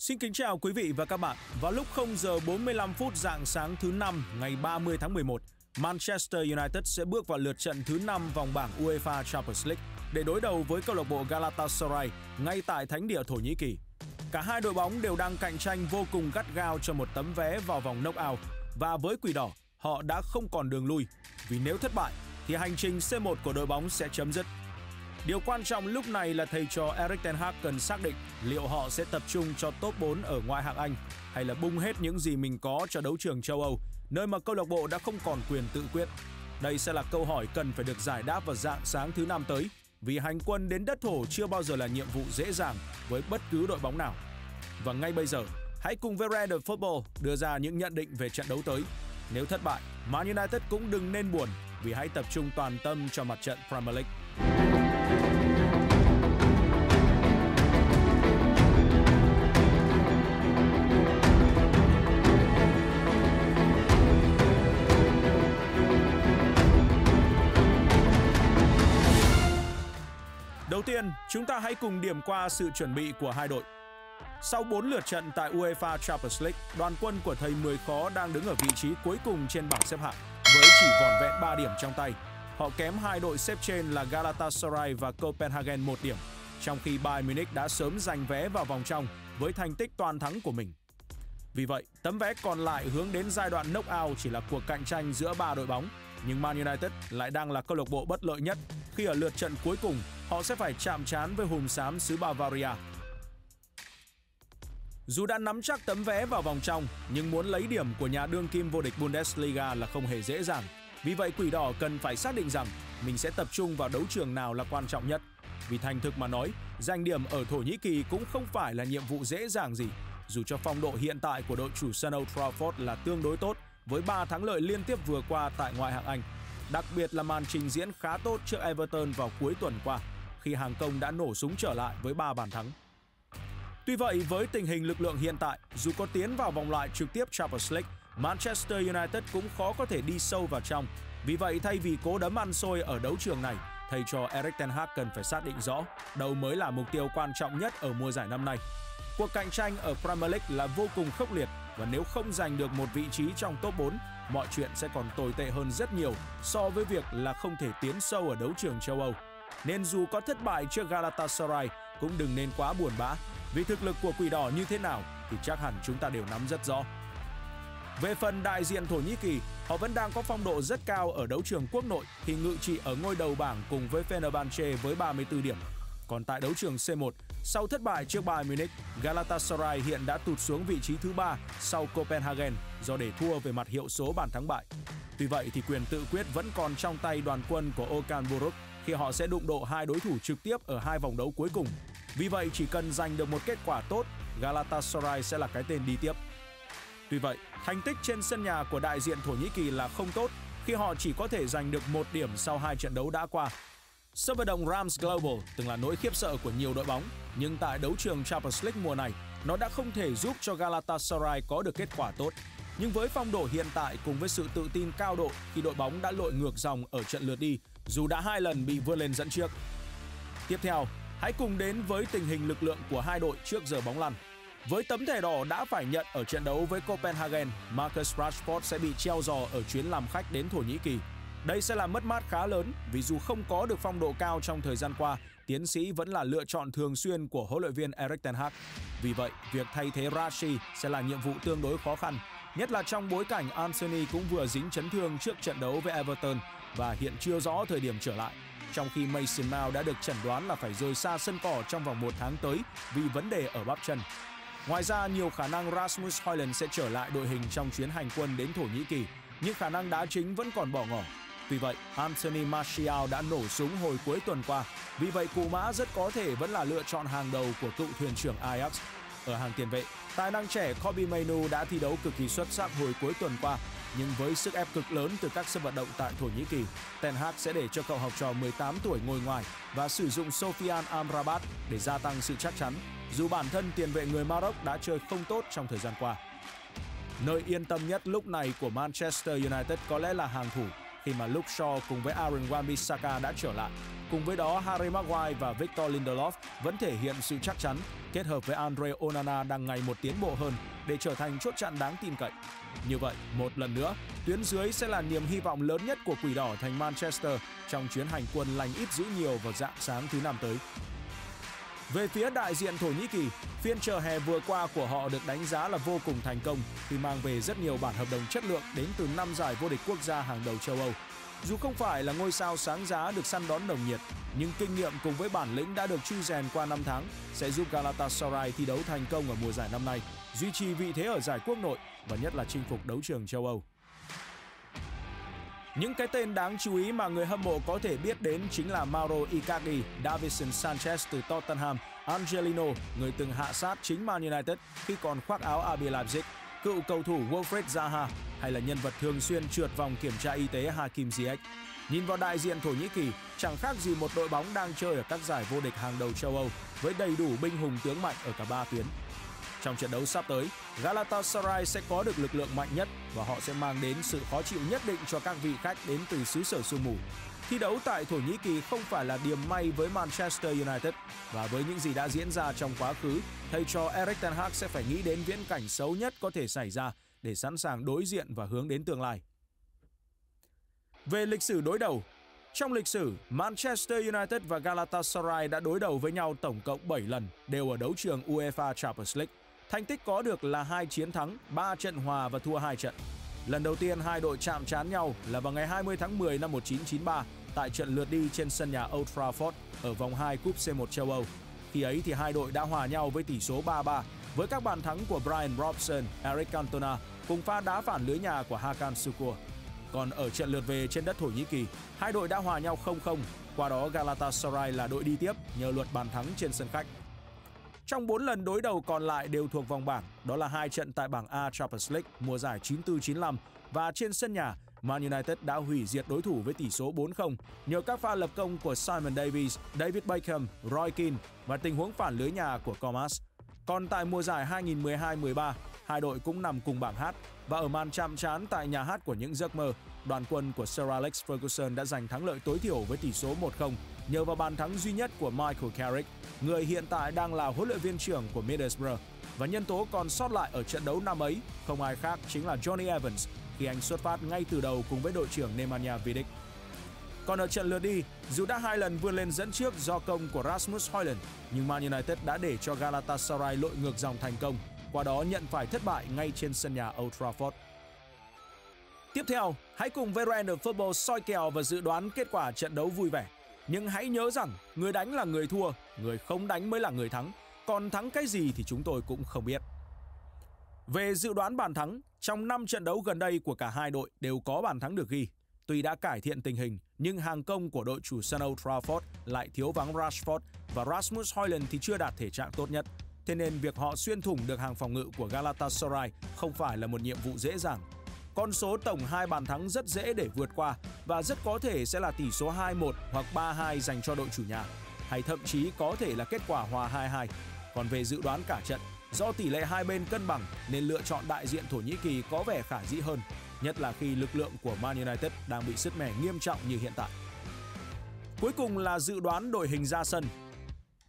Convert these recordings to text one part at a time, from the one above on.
Xin kính chào quý vị và các bạn. Vào lúc 0 giờ 45 phút rạng sáng thứ Năm ngày 30 tháng 11, Manchester United sẽ bước vào lượt trận thứ 5 vòng bảng UEFA Champions League để đối đầu với câu lạc bộ Galatasaray ngay tại thánh địa Thổ Nhĩ Kỳ. Cả hai đội bóng đều đang cạnh tranh vô cùng gắt gao cho một tấm vé vào vòng knock-out, và với Quỷ Đỏ, họ đã không còn đường lui, vì nếu thất bại thì hành trình C1 của đội bóng sẽ chấm dứt. Điều quan trọng lúc này là thầy trò Erik ten Hag cần xác định liệu họ sẽ tập trung cho top 4 ở ngoại hạng Anh hay là bung hết những gì mình có cho đấu trường châu Âu, nơi mà câu lạc bộ đã không còn quyền tự quyết. Đây sẽ là câu hỏi cần phải được giải đáp vào rạng sáng thứ Năm tới, vì hành quân đến đất thổ chưa bao giờ là nhiệm vụ dễ dàng với bất cứ đội bóng nào. Và ngay bây giờ, hãy cùng với Random Football đưa ra những nhận định về trận đấu tới. Nếu thất bại, Man United cũng đừng nên buồn, vì hãy tập trung toàn tâm cho mặt trận Premier League. Đầu tiên, chúng ta hãy cùng điểm qua sự chuẩn bị của hai đội. Sau 4 lượt trận tại UEFA Champions League, đoàn quân của thầy Mười Khó đang đứng ở vị trí cuối cùng trên bảng xếp hạng với chỉ vỏn vẹn 3 điểm trong tay. Họ kém hai đội xếp trên là Galatasaray và Copenhagen 1 điểm, trong khi Bayern Munich đã sớm giành vé vào vòng trong với thành tích toàn thắng của mình. Vì vậy, tấm vé còn lại hướng đến giai đoạn knock-out chỉ là cuộc cạnh tranh giữa 3 đội bóng, nhưng Man United lại đang là câu lạc bộ bất lợi nhất khi ở lượt trận cuối cùng họ sẽ phải chạm trán với hùm xám xứ Bavaria. Dù đã nắm chắc tấm vé vào vòng trong, nhưng muốn lấy điểm của nhà đương kim vô địch Bundesliga là không hề dễ dàng. Vì vậy, Quỷ Đỏ cần phải xác định rằng mình sẽ tập trung vào đấu trường nào là quan trọng nhất. Vì thành thực mà nói, giành điểm ở Thổ Nhĩ Kỳ cũng không phải là nhiệm vụ dễ dàng gì, dù cho phong độ hiện tại của đội chủ sân Old Trafford là tương đối tốt với 3 thắng lợi liên tiếp vừa qua tại ngoại hạng Anh. Đặc biệt là màn trình diễn khá tốt trước Everton vào cuối tuần qua, khi hàng công đã nổ súng trở lại với 3 bàn thắng. Tuy vậy, với tình hình lực lượng hiện tại, dù có tiến vào vòng loại trực tiếp Champions League, Manchester United cũng khó có thể đi sâu vào trong. Vì vậy, thay vì cố đấm ăn xôi ở đấu trường này, thầy trò Erik ten Hag cần phải xác định rõ đâu mới là mục tiêu quan trọng nhất ở mùa giải năm nay. Cuộc cạnh tranh ở Premier League là vô cùng khốc liệt, và nếu không giành được một vị trí trong top 4, mọi chuyện sẽ còn tồi tệ hơn rất nhiều so với việc là không thể tiến sâu ở đấu trường châu Âu. Nên dù có thất bại trước Galatasaray cũng đừng nên quá buồn bã, vì thực lực của Quỷ Đỏ như thế nào thì chắc hẳn chúng ta đều nắm rất rõ. Về phần đại diện Thổ Nhĩ Kỳ, họ vẫn đang có phong độ rất cao ở đấu trường quốc nội khi ngự trị ở ngôi đầu bảng cùng với Fenerbahce với 34 điểm. Còn tại đấu trường C1, sau thất bại trước Bayern Munich, Galatasaray hiện đã tụt xuống vị trí thứ 3 sau Copenhagen do để thua về mặt hiệu số bàn thắng bại. Tuy vậy thì quyền tự quyết vẫn còn trong tay đoàn quân của Okan Buruk khi họ sẽ đụng độ hai đối thủ trực tiếp ở hai vòng đấu cuối cùng. Vì vậy, chỉ cần giành được một kết quả tốt, Galatasaray sẽ là cái tên đi tiếp. Tuy vậy, thành tích trên sân nhà của đại diện Thổ Nhĩ Kỳ là không tốt khi họ chỉ có thể giành được 1 điểm sau 2 trận đấu đã qua. Sân vận động Rams Global từng là nỗi khiếp sợ của nhiều đội bóng, nhưng tại đấu trường Champions League mùa này, nó đã không thể giúp cho Galatasaray có được kết quả tốt. Nhưng với phong độ hiện tại cùng với sự tự tin cao độ khi đội bóng đã lội ngược dòng ở trận lượt đi, dù đã 2 lần bị vươn lên dẫn trước. Tiếp theo, hãy cùng đến với tình hình lực lượng của hai đội trước giờ bóng lăn. Với tấm thẻ đỏ đã phải nhận ở trận đấu với Copenhagen, Marcus Rashford sẽ bị treo giò ở chuyến làm khách đến Thổ Nhĩ Kỳ. Đây sẽ là mất mát khá lớn vì dù không có được phong độ cao trong thời gian qua, tiến sĩ vẫn là lựa chọn thường xuyên của huấn luyện viên Erik ten Hag. Vì vậy, việc thay thế Rashi sẽ là nhiệm vụ tương đối khó khăn, nhất là trong bối cảnh Antony cũng vừa dính chấn thương trước trận đấu với Everton và hiện chưa rõ thời điểm trở lại, trong khi Mason Mount đã được chẩn đoán là phải rời xa sân cỏ trong vòng 1 tháng tới vì vấn đề ở bắp chân. Ngoài ra, nhiều khả năng Rasmus Højlund sẽ trở lại đội hình trong chuyến hành quân đến Thổ Nhĩ Kỳ, nhưng khả năng đá chính vẫn còn bỏ ngỏ. Vì vậy, Anthony Martial đã nổ súng hồi cuối tuần qua, vì vậy cụ mã rất có thể vẫn là lựa chọn hàng đầu của cựu thuyền trưởng Ajax. Ở hàng tiền vệ, tài năng trẻ Kobbie Mainoo đã thi đấu cực kỳ xuất sắc hồi cuối tuần qua, nhưng với sức ép cực lớn từ các sân vận động tại Thổ Nhĩ Kỳ, ten Hag sẽ để cho cậu học trò 18 tuổi ngồi ngoài và sử dụng Sofyan Amrabat để gia tăng sự chắc chắn, dù bản thân tiền vệ người Maroc đã chơi không tốt trong thời gian qua. Nơi yên tâm nhất lúc này của Manchester United có lẽ là hàng thủ, khi mà Luke Shaw cùng với Aaron Wan-Bissaka đã trở lại. Cùng với đó, Harry Maguire và Victor Lindelof vẫn thể hiện sự chắc chắn, kết hợp với Andre Onana đang ngày một tiến bộ hơn để trở thành chốt chặn đáng tin cậy. Như vậy, một lần nữa, tuyến dưới sẽ là niềm hy vọng lớn nhất của Quỷ Đỏ thành Manchester trong chuyến hành quân lành ít dữ nhiều vào rạng sáng thứ Năm tới. Về phía đại diện Thổ Nhĩ Kỳ, phiên chợ hè vừa qua của họ được đánh giá là vô cùng thành công khi mang về rất nhiều bản hợp đồng chất lượng đến từ 5 giải vô địch quốc gia hàng đầu châu Âu. Dù không phải là ngôi sao sáng giá được săn đón nồng nhiệt, nhưng kinh nghiệm cùng với bản lĩnh đã được chui rèn qua 5 tháng sẽ giúp Galatasaray thi đấu thành công ở mùa giải năm nay, duy trì vị thế ở giải quốc nội và nhất là chinh phục đấu trường châu Âu. Những cái tên đáng chú ý mà người hâm mộ có thể biết đến chính là Mauro Icardi, Davinson Sánchez từ Tottenham, Angelino, người từng hạ sát chính Man United khi còn khoác áo RB Leipzig, cựu cầu thủ Wilfried Zaha hay là nhân vật thường xuyên trượt vòng kiểm tra y tế Hakim Ziyech. Nhìn vào đại diện Thổ Nhĩ Kỳ, chẳng khác gì một đội bóng đang chơi ở các giải vô địch hàng đầu châu Âu với đầy đủ binh hùng tướng mạnh ở cả 3 tuyến. Trong trận đấu sắp tới, Galatasaray sẽ có được lực lượng mạnh nhất và họ sẽ mang đến sự khó chịu nhất định cho các vị khách đến từ xứ sở sương mù. Thi đấu tại Thổ Nhĩ Kỳ không phải là điểm may với Manchester United và với những gì đã diễn ra trong quá khứ, thầy trò Erik ten Hag sẽ phải nghĩ đến viễn cảnh xấu nhất có thể xảy ra để sẵn sàng đối diện và hướng đến tương lai. Về lịch sử đối đầu, trong lịch sử, Manchester United và Galatasaray đã đối đầu với nhau tổng cộng 7 lần, đều ở đấu trường UEFA Champions League. Thành tích có được là 2 chiến thắng, 3 trận hòa và thua 2 trận. Lần đầu tiên hai đội chạm trán nhau là vào ngày 20 tháng 10 năm 1993 tại trận lượt đi trên sân nhà Old Trafford ở vòng 2 Cúp C1 châu Âu. Khi ấy thì hai đội đã hòa nhau với tỷ số 3-3 với các bàn thắng của Brian Robson, Eric Cantona cùng pha đá phản lưới nhà của Hakan Şükür. Còn ở trận lượt về trên đất Thổ Nhĩ Kỳ, hai đội đã hòa nhau 0-0, qua đó Galatasaray là đội đi tiếp nhờ luật bàn thắng trên sân khách. Trong 4 lần đối đầu còn lại đều thuộc vòng bảng, đó là 2 trận tại bảng A Champions League mùa giải 94-95 và trên sân nhà, Man United đã hủy diệt đối thủ với tỷ số 4-0 nhờ các pha lập công của Simon Davies, David Beckham, Roy Keane và tình huống phản lưới nhà của Comas. Còn tại mùa giải 2012-13, hai đội cũng nằm cùng bảng H và ở màn chạm trán tại nhà hát của những giấc mơ, đoàn quân của Sir Alex Ferguson đã giành thắng lợi tối thiểu với tỷ số 1-0 nhờ vào bàn thắng duy nhất của Michael Carrick, người hiện tại đang là huấn luyện viên trưởng của Middlesbrough. Và nhân tố còn sót lại ở trận đấu năm ấy không ai khác chính là Johnny Evans khi anh xuất phát ngay từ đầu cùng với đội trưởng Nemanja Vidic. Còn ở trận lượt đi, dù đã 2 lần vươn lên dẫn trước do công của Rasmus Højlund, nhưng Man United đã để cho Galatasaray lội ngược dòng thành công, qua đó nhận phải thất bại ngay trên sân nhà Old Trafford. Tiếp theo, hãy cùng với Random Football soi kèo và dự đoán kết quả trận đấu vui vẻ. Nhưng hãy nhớ rằng, người đánh là người thua, người không đánh mới là người thắng. Còn thắng cái gì thì chúng tôi cũng không biết. Về dự đoán bàn thắng, trong 5 trận đấu gần đây của cả hai đội đều có bàn thắng được ghi. Tuy đã cải thiện tình hình, nhưng hàng công của đội chủ sân Old Trafford lại thiếu vắng Rashford và Rasmus Højlund thì chưa đạt thể trạng tốt nhất. Thế nên việc họ xuyên thủng được hàng phòng ngự của Galatasaray không phải là một nhiệm vụ dễ dàng. Con số tổng 2 bàn thắng rất dễ để vượt qua và rất có thể sẽ là tỷ số 2-1 hoặc 3-2 dành cho đội chủ nhà, hay thậm chí có thể là kết quả hòa 2-2. Còn về dự đoán cả trận, do tỷ lệ hai bên cân bằng nên lựa chọn đại diện Thổ Nhĩ Kỳ có vẻ khả dĩ hơn, nhất là khi lực lượng của Man United đang bị sứt mẻ nghiêm trọng như hiện tại. Cuối cùng là dự đoán đội hình ra sân.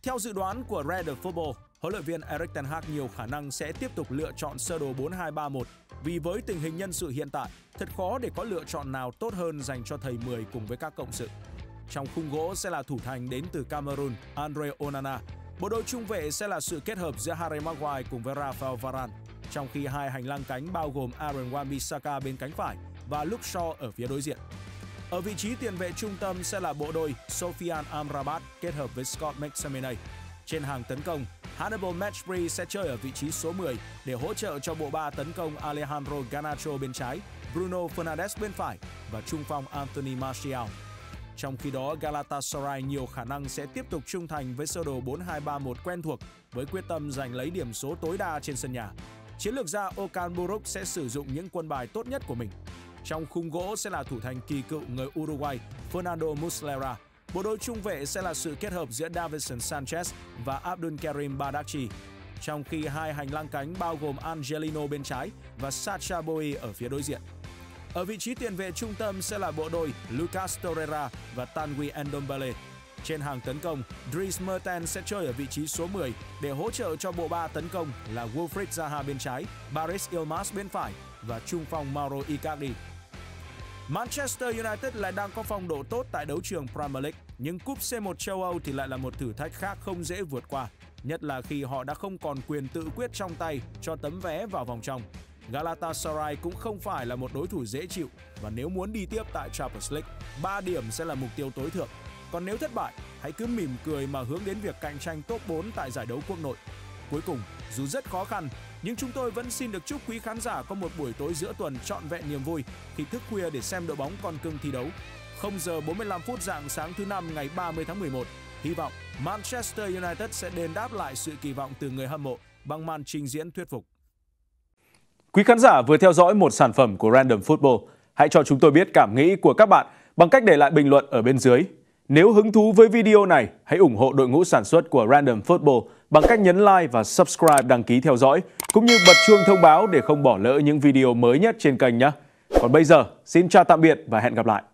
Theo dự đoán của Random Football, huấn luyện viên Erik ten Hag nhiều khả năng sẽ tiếp tục lựa chọn sơ đồ 4-2-3-1 vì với tình hình nhân sự hiện tại, thật khó để có lựa chọn nào tốt hơn dành cho thầy 10 cùng với các cộng sự. Trong khung gỗ sẽ là thủ thành đến từ Cameroon, Andre Onana. Bộ đôi trung vệ sẽ là sự kết hợp giữa Harry Maguire cùng với Rafael Varane, trong khi hai hành lang cánh bao gồm Aaron Wan-Bissaka bên cánh phải và Luke Shaw ở phía đối diện. Ở vị trí tiền vệ trung tâm sẽ là bộ đôi Sofyan Amrabat kết hợp với Scott McTominay. Trên hàng tấn công, Hannibal Matchbury sẽ chơi ở vị trí số 10 để hỗ trợ cho bộ ba tấn công Alejandro Garnacho bên trái, Bruno Fernandes bên phải và trung phong Anthony Martial. Trong khi đó, Galatasaray nhiều khả năng sẽ tiếp tục trung thành với sơ đồ 4-2-3-1 quen thuộc với quyết tâm giành lấy điểm số tối đa trên sân nhà. Chiến lược gia Okan Buruk sẽ sử dụng những quân bài tốt nhất của mình. Trong khung gỗ sẽ là thủ thành kỳ cựu người Uruguay Fernando Muslera. Bộ đôi trung vệ sẽ là sự kết hợp giữa Davinson Sanchez và Abdulkarim Bardghji, trong khi hai hành lang cánh bao gồm Angelino bên trái và Sacha Boey ở phía đối diện. Ở vị trí tiền vệ trung tâm sẽ là bộ đôi Lucas Torreira và Tanguy Ndombele. Trên hàng tấn công, Dries Mertens sẽ chơi ở vị trí số 10 để hỗ trợ cho bộ ba tấn công là Wilfried Zaha bên trái, Baris Yilmaz bên phải và trung phong Mauro Icardi. Manchester United lại đang có phong độ tốt tại đấu trường Premier League, nhưng cúp C1 châu Âu thì lại là một thử thách khác không dễ vượt qua, nhất là khi họ đã không còn quyền tự quyết trong tay cho tấm vé vào vòng trong. Galatasaray cũng không phải là một đối thủ dễ chịu và nếu muốn đi tiếp tại Champions League, 3 điểm sẽ là mục tiêu tối thượng. Còn nếu thất bại, hãy cứ mỉm cười mà hướng đến việc cạnh tranh top 4 tại giải đấu quốc nội. Cuối cùng, dù rất khó khăn, nhưng chúng tôi vẫn xin được chúc quý khán giả có một buổi tối giữa tuần trọn vẹn niềm vui khi thức khuya để xem đội bóng con cưng thi đấu. 0 giờ 45 phút rạng sáng thứ Năm ngày 30 tháng 11, hy vọng Manchester United sẽ đền đáp lại sự kỳ vọng từ người hâm mộ bằng màn trình diễn thuyết phục. Quý khán giả vừa theo dõi một sản phẩm của Random Football. Hãy cho chúng tôi biết cảm nghĩ của các bạn bằng cách để lại bình luận ở bên dưới. Nếu hứng thú với video này, hãy ủng hộ đội ngũ sản xuất của Random Football bằng cách nhấn like và subscribe đăng ký theo dõi, cũng như bật chuông thông báo để không bỏ lỡ những video mới nhất trên kênh nhé. Còn bây giờ, xin chào tạm biệt và hẹn gặp lại!